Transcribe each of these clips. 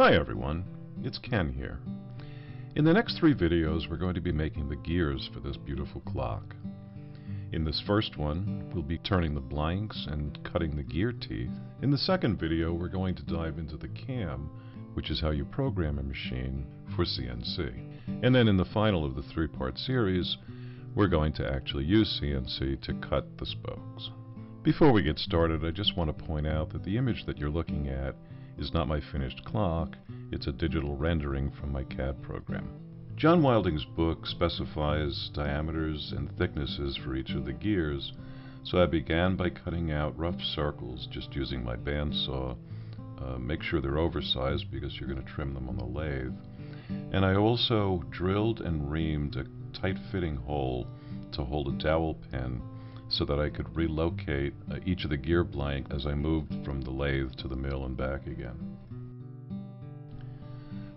Hi everyone, it's Ken here. In the next three videos we're going to be making the gears for this beautiful clock. In this first one we'll be turning the blanks and cutting the gear teeth. In the second video we're going to dive into the cam, which is how you program a machine for CNC. And then in the final of the three-part series we're going to actually use CNC to cut the spokes. Before we get started, I just want to point out that the image that you're looking at is not my finished clock, it's a digital rendering from my CAD program. John Wilding's book specifies diameters and thicknesses for each of the gears, so I began by cutting out rough circles just using my bandsaw. Make sure they're oversized because you're going to trim them on the lathe. And I also drilled and reamed a tight-fitting hole to hold a dowel pin so that I could relocate each of the gear blank as I moved from the lathe to the mill and back again.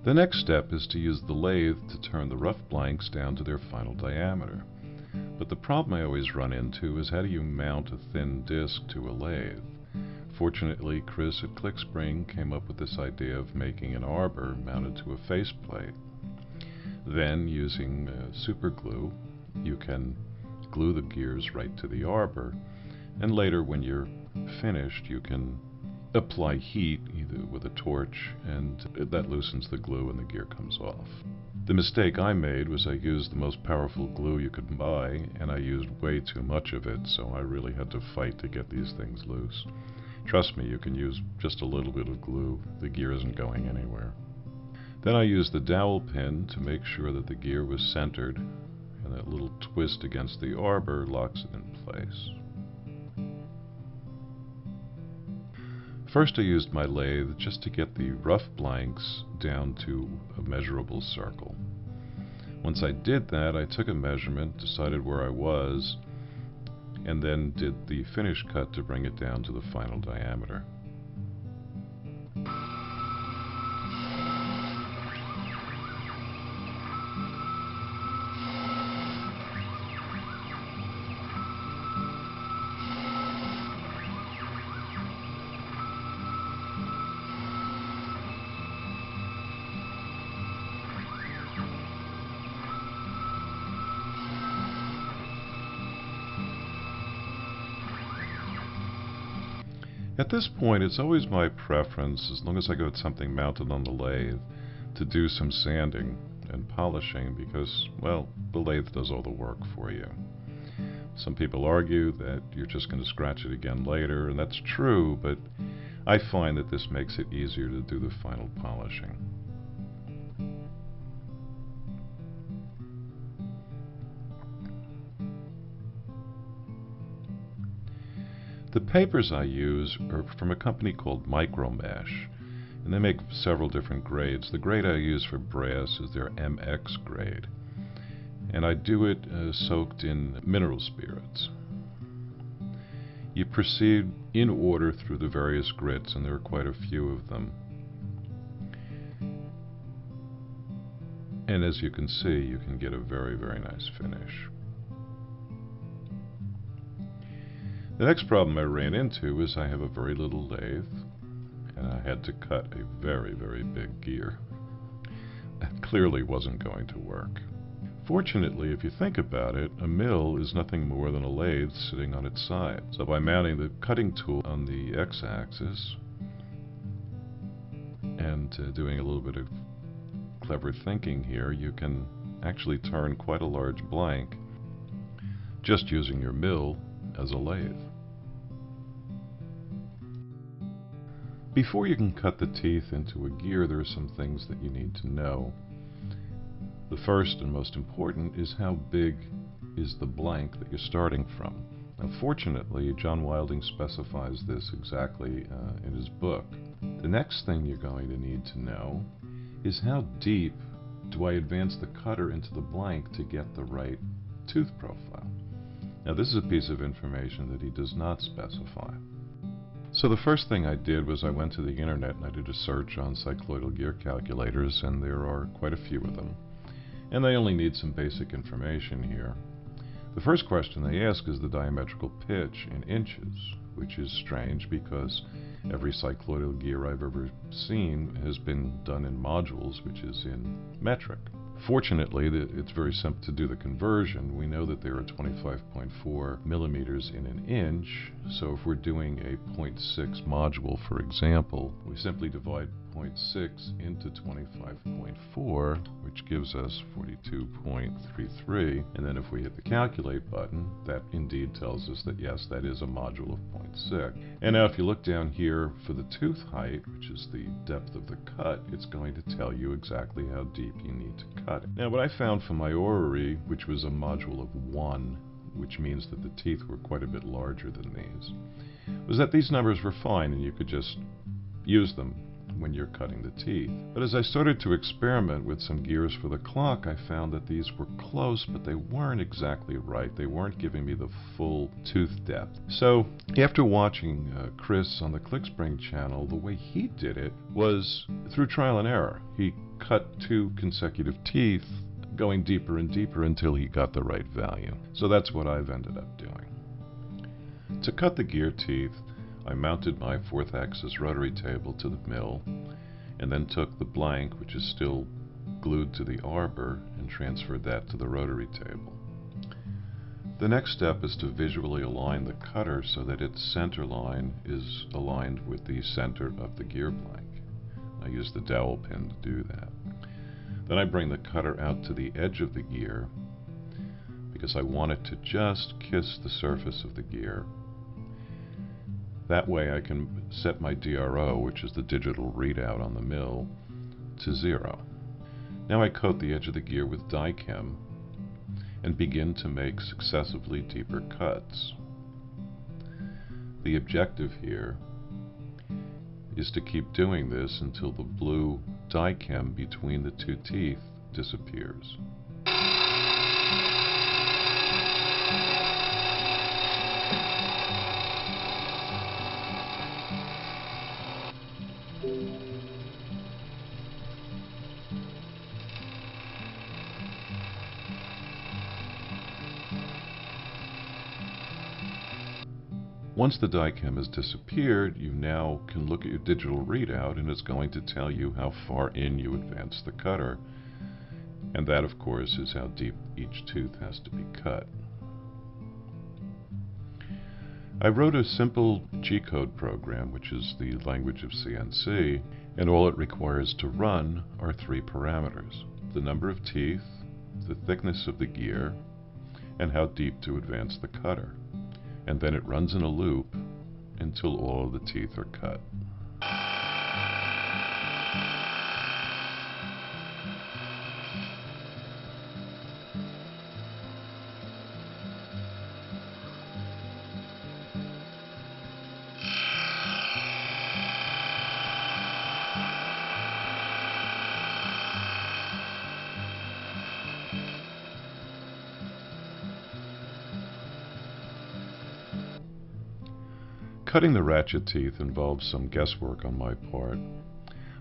The next step is to use the lathe to turn the rough blanks down to their final diameter. But the problem I always run into is how do you mount a thin disc to a lathe? Fortunately, Chris at ClickSpring came up with this idea of making an arbor mounted to a faceplate. Then, using super glue, you can glue the gears right to the arbor, and later when you're finished you can apply heat either with a torch, and that loosens the glue and the gear comes off. The mistake I made was I used the most powerful glue you could buy, and I used way too much of it, so I really had to fight to get these things loose. Trust me, you can use just a little bit of glue, the gear isn't going anywhere. Then I used the dowel pin to make sure that the gear was centered, and that little twist against the arbor locks it in place. First I used my lathe just to get the rough blanks down to a measurable circle. Once I did that, I took a measurement, decided where I was, and then did the finish cut to bring it down to the final diameter. At this point, it's always my preference, as long as I got something mounted on the lathe, to do some sanding and polishing because, well, the lathe does all the work for you. Some people argue that you're just going to scratch it again later, and that's true, but I find that this makes it easier to do the final polishing. The papers I use are from a company called Micro-Mesh, and they make several different grades. The grade I use for brass is their MX grade, and I do it soaked in mineral spirits. You proceed in order through the various grits, and there are quite a few of them. And as you can see, you can get a very, very nice finish. The next problem I ran into is I have a very little lathe, and I had to cut a very, very big gear. That clearly wasn't going to work. Fortunately, if you think about it, a mill is nothing more than a lathe sitting on its side. So by mounting the cutting tool on the x-axis and doing a little bit of clever thinking here, you can actually turn quite a large blank just using your mill as a lathe. Before you can cut the teeth into a gear, there are some things that you need to know. The first and most important is how big is the blank that you're starting from. Now, fortunately, John Wilding specifies this exactly in his book. The next thing you're going to need to know is how deep do I advance the cutter into the blank to get the right tooth profile. Now, this is a piece of information that he does not specify. So the first thing I did was I went to the internet and I did a search on cycloidal gear calculators, and there are quite a few of them. And they only need some basic information here. The first question they ask is the diametrical pitch in inches. which is strange because every cycloidal gear I've ever seen has been done in modules, which is in metric. Fortunately, it's very simple to do the conversion. We know that there are 25.4 millimeters in an inch, so if we're doing a 0.6 module, for example, we simply divide 0.6 into 25.4, which gives us 42.33, and then if we hit the calculate button, that indeed tells us that yes, that is a module of 0.6. And now if you look down here for the tooth height, which is the depth of the cut, it's going to tell you exactly how deep you need to cut it. Now what I found for my orrery, which was a module of 1, which means that the teeth were quite a bit larger than these, was that these numbers were fine and you could just use them when you're cutting the teeth. But as I started to experiment with some gears for the clock, I found that these were close, but they weren't exactly right. They weren't giving me the full tooth depth. So after watching Chris on the ClickSpring channel, the way he did it was through trial and error. He cut 2 consecutive teeth, going deeper and deeper until he got the right value. So that's what I've ended up doing. To cut the gear teeth, I mounted my 4th axis rotary table to the mill and then took the blank, which is still glued to the arbor, and transferred that to the rotary table. The next step is to visually align the cutter so that its center line is aligned with the center of the gear blank. I use the dowel pin to do that. Then I bring the cutter out to the edge of the gear because I want it to just kiss the surface of the gear. That way I can set my DRO, which is the digital readout on the mill, to 0. Now I coat the edge of the gear with Dykem and begin to make successively deeper cuts. The objective here is to keep doing this until the blue Dykem between the 2 teeth disappears. Once the Dykem has disappeared, you now can look at your digital readout and it's going to tell you how far in you advance the cutter. And that, of course, is how deep each tooth has to be cut. I wrote a simple G-code program, which is the language of CNC, and all it requires to run are 3 parameters: the number of teeth, the thickness of the gear, and how deep to advance the cutter. And then it runs in a loop until all of the teeth are cut. Cutting the ratchet teeth involves some guesswork on my part.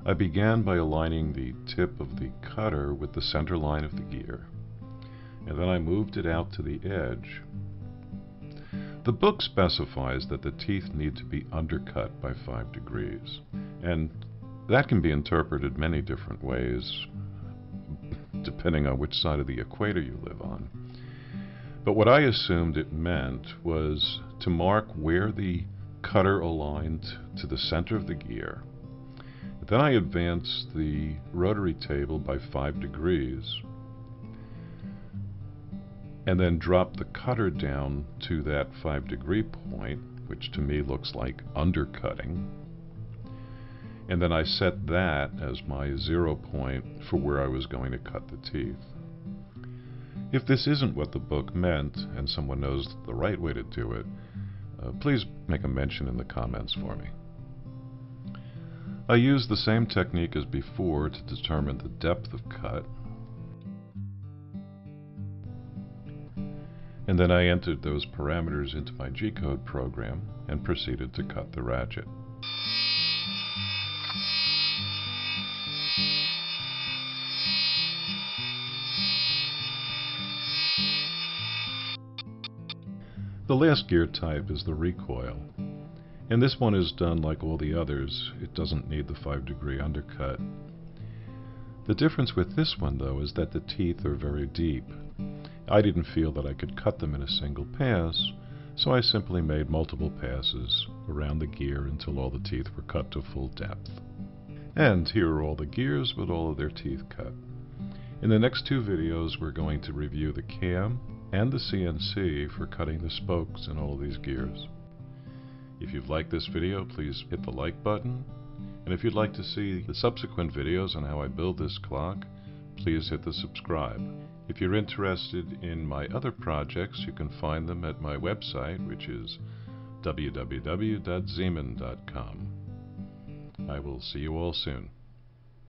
I began by aligning the tip of the cutter with the center line of the gear, and then I moved it out to the edge. The book specifies that the teeth need to be undercut by 5 degrees, and that can be interpreted many different ways, depending on which side of the equator you live on. But what I assumed it meant was to mark where the cutter aligned to the center of the gear. Then I advanced the rotary table by 5 degrees and then dropped the cutter down to that 5 degree point, which to me looks like undercutting, and then I set that as my 0 point for where I was going to cut the teeth. If this isn't what the book meant and someone knows the right way to do it, please make a mention in the comments for me. I used the same technique as before to determine the depth of cut, and then I entered those parameters into my G-code program and proceeded to cut the ratchet. The last gear type is the recoil. And this one is done like all the others. It doesn't need the 5-degree undercut. The difference with this one, though, is that the teeth are very deep. I didn't feel that I could cut them in a single pass, so I simply made multiple passes around the gear until all the teeth were cut to full depth. And here are all the gears with all of their teeth cut. In the next two videos, we're going to review the cam and the CNC for cutting the spokes in all of these gears. If you've liked this video, please hit the like button. And if you'd like to see the subsequent videos on how I build this clock, please hit the subscribe. If you're interested in my other projects, you can find them at my website, which is www.zeman.com. I will see you all soon.